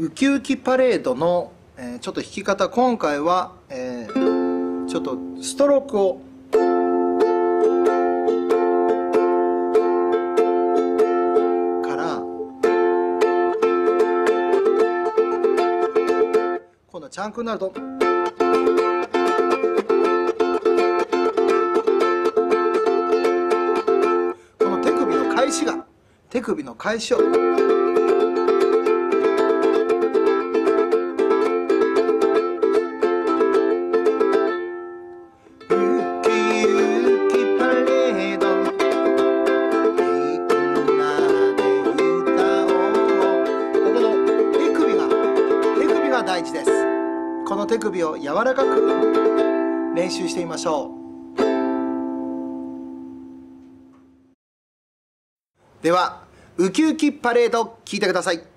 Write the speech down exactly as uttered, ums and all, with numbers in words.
ウキウキパレードの、えー、ちょっと弾き方、今回は、えー、ちょっとストロークをから今度はチャンクになると。この手首の返しが手首の返しを。この手首を柔らかく練習してみましょう。ではウキウキパレード聴いてください。